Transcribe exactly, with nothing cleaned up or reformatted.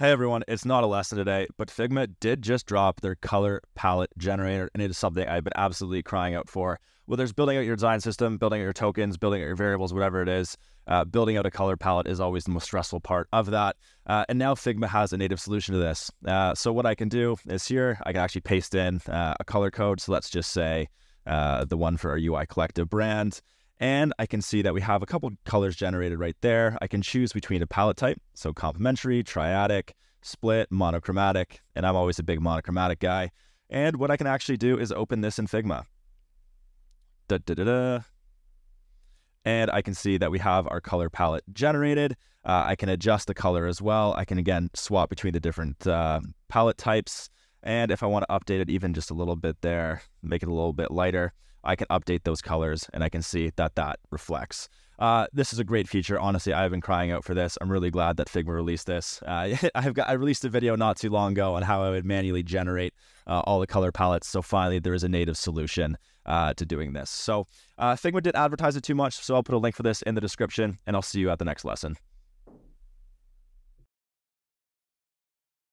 Hey everyone, it's not a lesson today, but Figma did just drop their color palette generator, and it is something I've been absolutely crying out for. Whether it's building out your design system, building out your tokens, building out your variables, whatever it is, uh, building out a color palette is always the most stressful part of that. Uh, and now Figma has a native solution to this. Uh, so what I can do is here, I can actually paste in uh, a color code. So let's just say uh, the one for our U I Collective brand. And I can see that we have a couple colors generated right there. I can choose between a palette type, so complementary, triadic, split, monochromatic, and I'm always a big monochromatic guy. And what I can actually do is open this in Figma. Da, da, da, da. And I can see that we have our color palette generated. Uh, I can adjust the color as well. I can, again, swap between the different uh, palette types. And if I want to update it even just a little bit there, make it a little bit lighter, I can update those colors and I can see that that reflects. Uh, this is a great feature. Honestly, I've been crying out for this. I'm really glad that Figma released this. Uh, I've got, I released a video not too long ago on how I would manually generate uh, all the color palettes. So finally, there is a native solution uh, to doing this. So uh, Figma didn't advertise it too much. So I'll put a link for this in the description, and I'll see you at the next lesson.